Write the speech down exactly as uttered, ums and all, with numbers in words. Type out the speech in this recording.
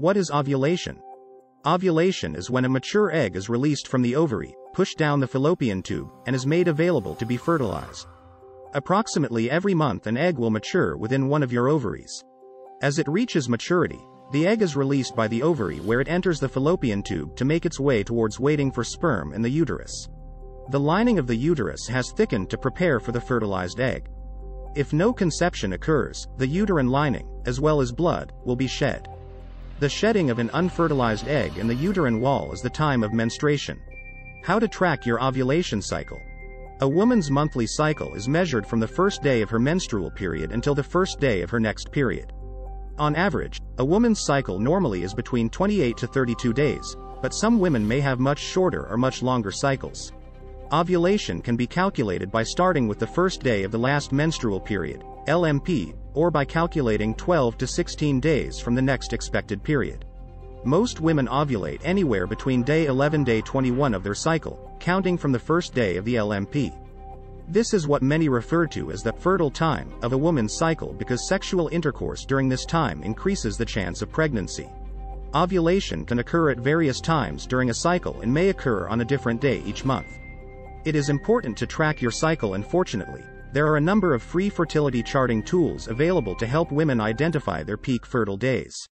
What is ovulation? Ovulation is when a mature egg is released from the ovary, pushed down the fallopian tube, and is made available to be fertilized. Approximately every month an egg will mature within one of your ovaries. As it reaches maturity, the egg is released by the ovary where it enters the fallopian tube to make its way towards waiting for sperm in the uterus. The lining of the uterus has thickened to prepare for the fertilized egg. If no conception occurs, the uterine lining, as well as blood, will be shed. The shedding of an unfertilized egg in the uterine wall is the time of menstruation. How to track your ovulation cycle? A woman's monthly cycle is measured from the first day of her menstrual period until the first day of her next period. On average, a woman's cycle normally is between twenty-eight to thirty-two days, but some women may have much shorter or much longer cycles. Ovulation can be calculated by starting with the first day of the last menstrual period, L M P, or by calculating twelve to sixteen days from the next expected period. Most women ovulate anywhere between day eleven to day twenty-one of their cycle, counting from the first day of the L M P. This is what many refer to as the fertile time of a woman's cycle because sexual intercourse during this time increases the chance of pregnancy. Ovulation can occur at various times during a cycle and may occur on a different day each month. It is important to track your cycle, and fortunately, there are a number of free fertility charting tools available to help women identify their peak fertile days.